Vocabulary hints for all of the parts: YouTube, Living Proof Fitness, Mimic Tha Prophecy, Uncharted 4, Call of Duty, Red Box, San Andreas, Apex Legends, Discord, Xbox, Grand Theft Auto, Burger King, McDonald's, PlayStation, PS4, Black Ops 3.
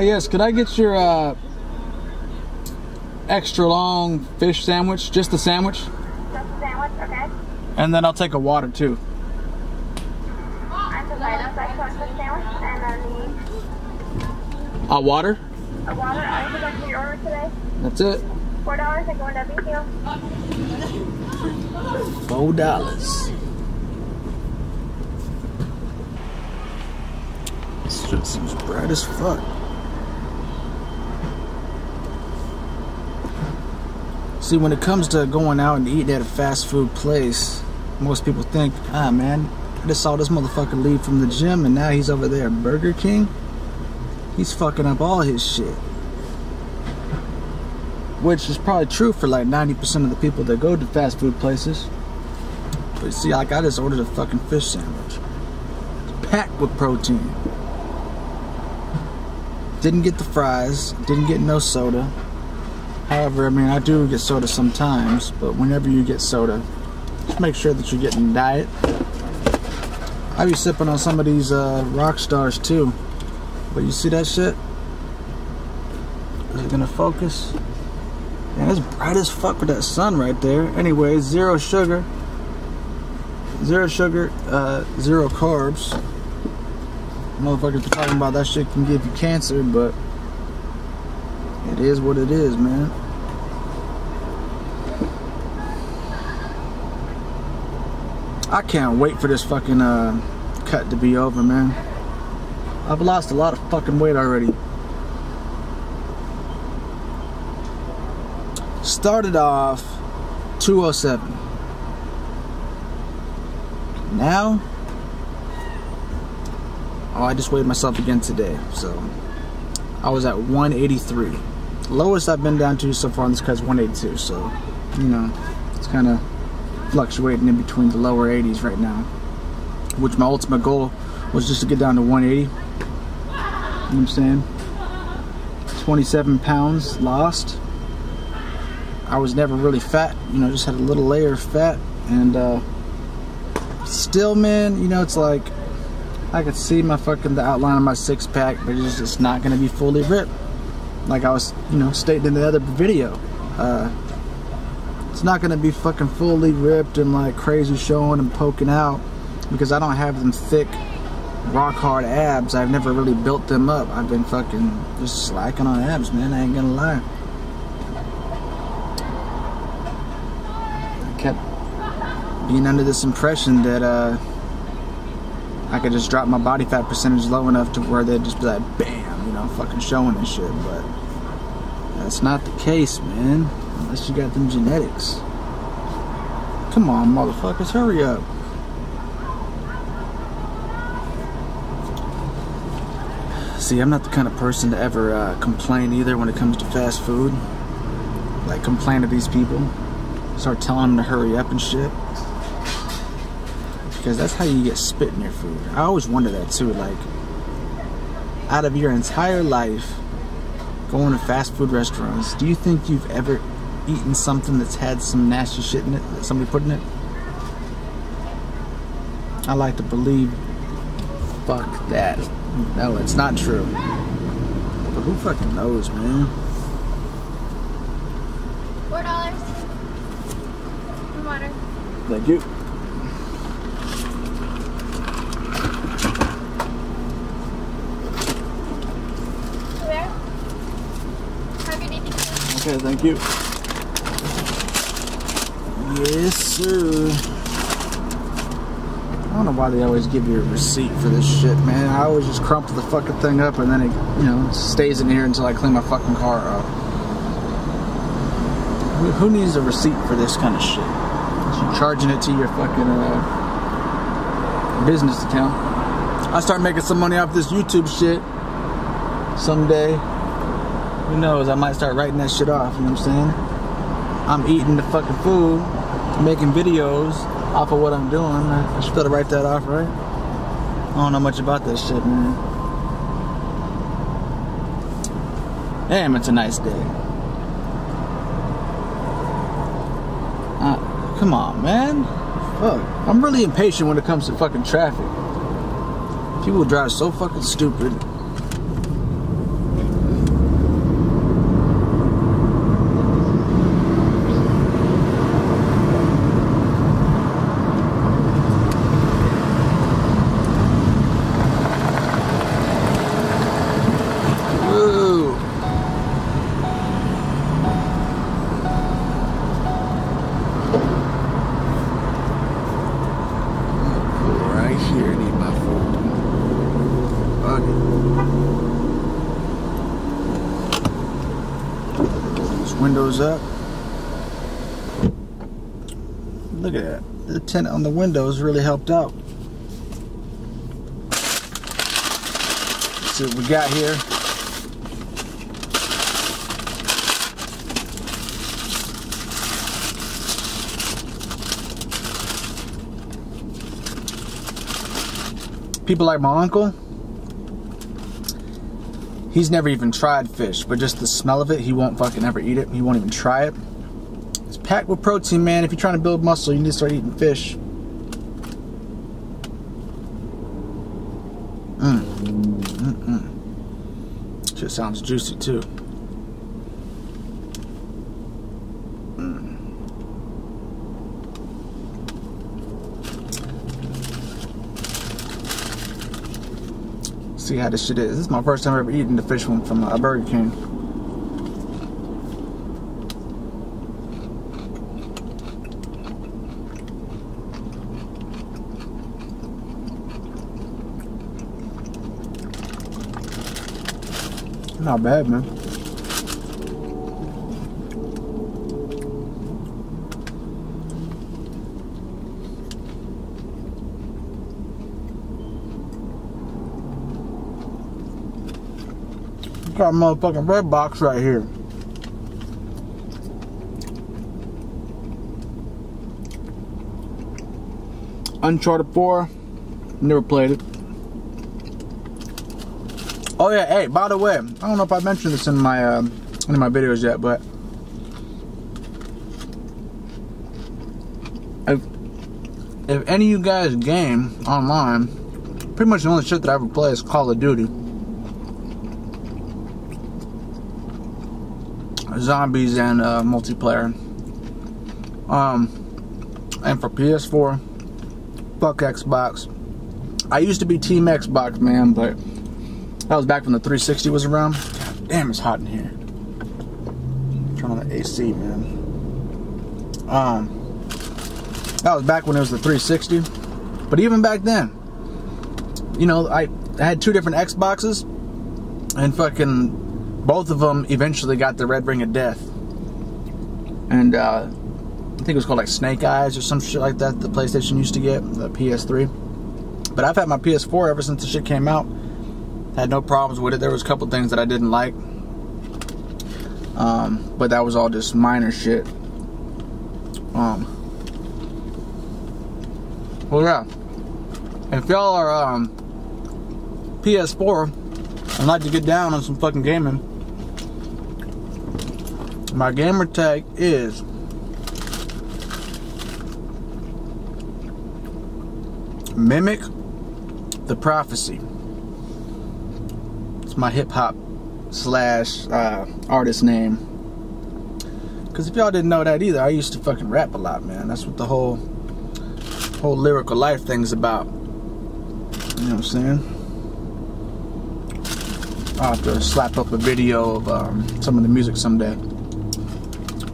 Yes, could I get your extra long fish sandwich? Just the sandwich? Just the sandwich, okay. And then I'll take a water too. And the items, I want the sandwich and the... water? A water, I would like to your order today. That's it. $4 and going to be here. $4. This shit seems bright as fuck. See, when it comes to going out and eating at a fast food place, most people think, ah man, I just saw this motherfucker leave from the gym and now he's over there at Burger King. He's fucking up all his shit. Which is probably true for like 90% of the people that go to fast food places. But see, like, I just ordered a fucking fish sandwich. It's packed with protein. Didn't get the fries, didn't get no soda. However, I mean, I do get soda sometimes, but whenever you get soda, just make sure that you're getting diet. I be sipping on some of these rock stars too. But you see that shit? Is it gonna focus? Man, it's bright as fuck with that sun right there. Anyway, zero sugar. Zero sugar, zero carbs. Motherfuckers be talking about that shit can give you cancer, but it is what it is, man. I can't wait for this fucking cut to be over, man. I've lost a lot of fucking weight already. Started off 207. Now, oh, I just weighed myself again today. So I was at 183. Lowest I've been down to so far on this cut is 182. So, you know, it's kind of fluctuating in between the lower 80s right now. Which my ultimate goal was just to get down to 180. You know what I'm saying? 27 pounds lost. I was never really fat, you know, just had a little layer of fat, and still, man, you know, it's like I could see my fucking the outline of my six pack, but it's just not gonna be fully ripped. Like I was, you know, stating in the other video, it's not gonna be fucking fully ripped and like crazy showing and poking out, because I don't have them thick rock hard abs. I've never really built them up. I've been fucking just slacking on abs, man, I ain't gonna lie. Being under this impression that I could just drop my body fat percentage low enough to where they'd just be like, bam, you know, fucking showing and shit, but that's not the case, man, unless you got them genetics. Come on, motherfuckers, hurry up. See, I'm not the kind of person to ever complain either when it comes to fast food. Like, complain to these people, start telling them to hurry up and shit. Because that's how you get spit in your food. I always wonder that too, like, out of your entire life going to fast food restaurants, do you think you've ever eaten something that's had some nasty shit in it that somebody put in it? I like to believe, fuck that, no, it's not true. But who fucking knows, man? $4 and water. Thank you. Okay, thank you. Yes, sir. I don't know why they always give you a receipt for this shit, man. I always just crumple the fucking thing up and then it, you know, stays in here until I clean my fucking car up. Who needs a receipt for this kind of shit? You're charging it to your fucking business account. I start making some money off this YouTube shit someday. Who knows, I might start writing that shit off, you know what I'm saying? I'm eating the fucking food, making videos off of what I'm doing. I should be able to write that off, right? I don't know much about that shit, man. Damn, it's a nice day. Come on, man. Fuck. I'm really impatient when it comes to fucking traffic. People drive so fucking stupid. windows up. Look at that. The tint on the windows really helped out. Let's see what we got here. People like my uncle, he's never even tried fish, but just the smell of it, he won't fucking ever eat it. He won't even try it. It's packed with protein, man. If you're trying to build muscle, you need to start eating fish. Shit sounds juicy, too. See how this shit is. This is my first time ever eating the fish one from Burger King. Not bad, man. Got a motherfucking Red Box right here. Uncharted 4. Never played it. Oh yeah, hey, by the way, I don't know if I mentioned this in my videos yet, but if any of you guys game online, pretty much the only shit that I ever play is Call of Duty. Zombies and multiplayer. And for PS4, fuck Xbox. I used to be Team Xbox, man, but that was back when the 360 was around. God damn, it's hot in here. Turn on the AC, man. That was back when it was the 360. But even back then, you know, I had two different Xboxes, and fucking both of them eventually got the red ring of death. And I think it was called like Snake Eyes or some shit like that the PlayStation used to get, the PS3. But I've had my PS4 ever since the shit came out. Had no problems with it. There was a couple things that I didn't like. But that was all just minor shit. Well, yeah. If y'all are PS4 and like to get down on some fucking gaming, my gamer tag is Mimic Tha Prophecy. It's my hip hop / artist name. Cause if y'all didn't know that either, I used to fucking rap a lot, man. That's what the whole lyrical life thing's about. You know what I'm saying? I'll have to slap up a video of some of the music someday.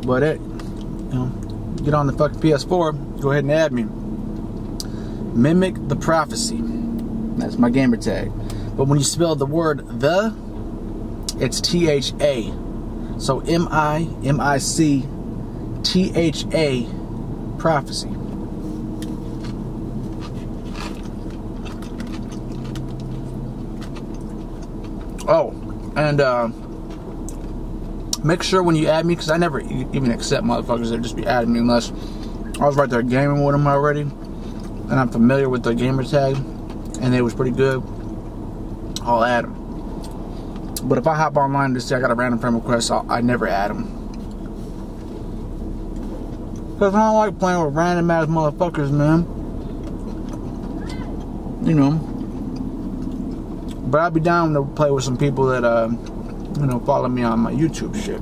But it, you know, get on the fucking PS4, go ahead and add me. Mimic Tha Prophecy. That's my gamer tag. But when you spell the word the, it's T-H-A. So M-I-M-I-C-T-H-A Prophecy. Oh, and make sure when you add me, because I never even accept motherfuckers that just be adding me unless I was right there gaming with them already and I'm familiar with their gamer tag and they was pretty good, I'll add them. But if I hop online to say I got a random friend request, I never add them. Because I don't like playing with random ass motherfuckers, man. You know. But I'd be down to play with some people that, you know, follow me on my YouTube shit.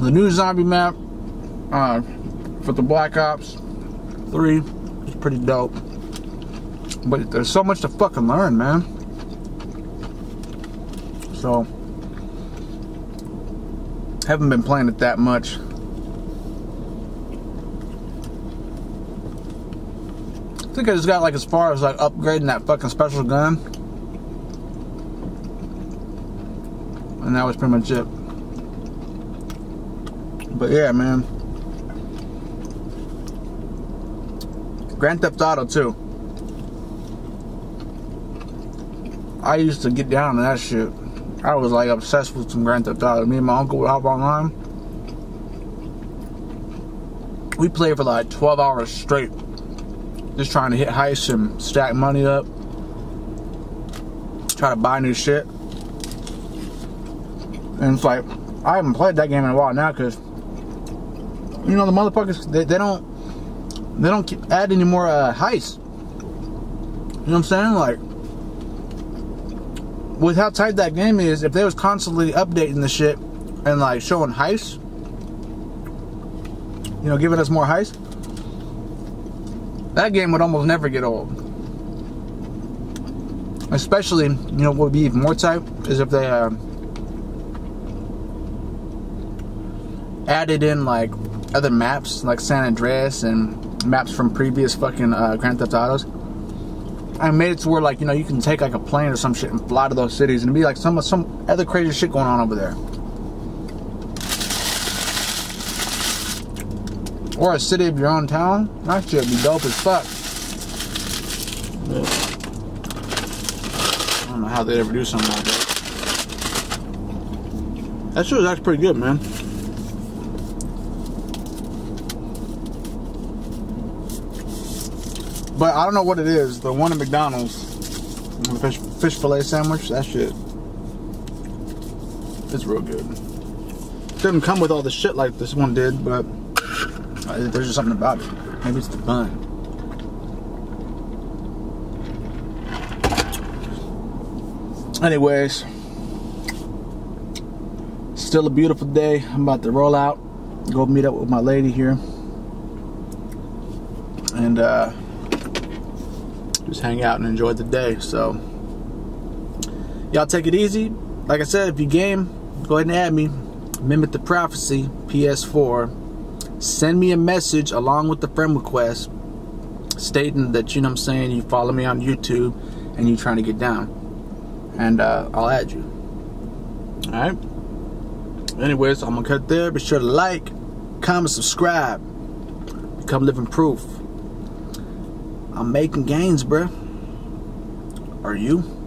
The new zombie map for the Black Ops 3 is pretty dope. But there's so much to fucking learn, man. So, haven't been playing it that much. I think I just got like as far as like upgrading that fucking special gun. And that was pretty much it. But yeah, man. Grand Theft Auto 2. I used to get down to that shit. I was like obsessed with some Grand Theft Auto. Me and my uncle would hop online. We played for like 12 hours straight. Just trying to hit heists and stack money up. Try to buy new shit. And it's like, I haven't played that game in a while now because, you know, the motherfuckers, they don't keep add any more heists. You know what I'm saying? Like, with how tight that game is, if they was constantly updating the shit and like showing heists, you know, giving us more heists, that game would almost never get old. Especially, you know, what would be even more tight is if they added in like other maps, like San Andreas and maps from previous fucking Grand Theft Autos. I made it to where, like, you know, you can take like a plane or some shit and fly to those cities, and it'd be like some other crazy shit going on over there. Or a city of your own town. That shit would be dope as fuck. I don't know how they'd ever do something like that. That shit was actually pretty good, man. But I don't know what it is. The one at McDonald's, the fish fillet sandwich, that shit, it's real good. Didn't come with all the shit like this one did, but there's just something about it. Maybe it's the bun. Anyways, still a beautiful day. I'm about to roll out, go meet up with my lady here, and just hang out and enjoy the day. So y'all take it easy. Like I said, if you game, go ahead and add me, Mimic Tha Prophecy PS4. Send me a message along with the friend request stating that, you know what I'm saying, you follow me on YouTube and you trying to get down, and I'll add you. Alright, anyways, I'm gonna cut there. Be sure to like, comment, subscribe, become living proof I'm making gains, bruh. Are you?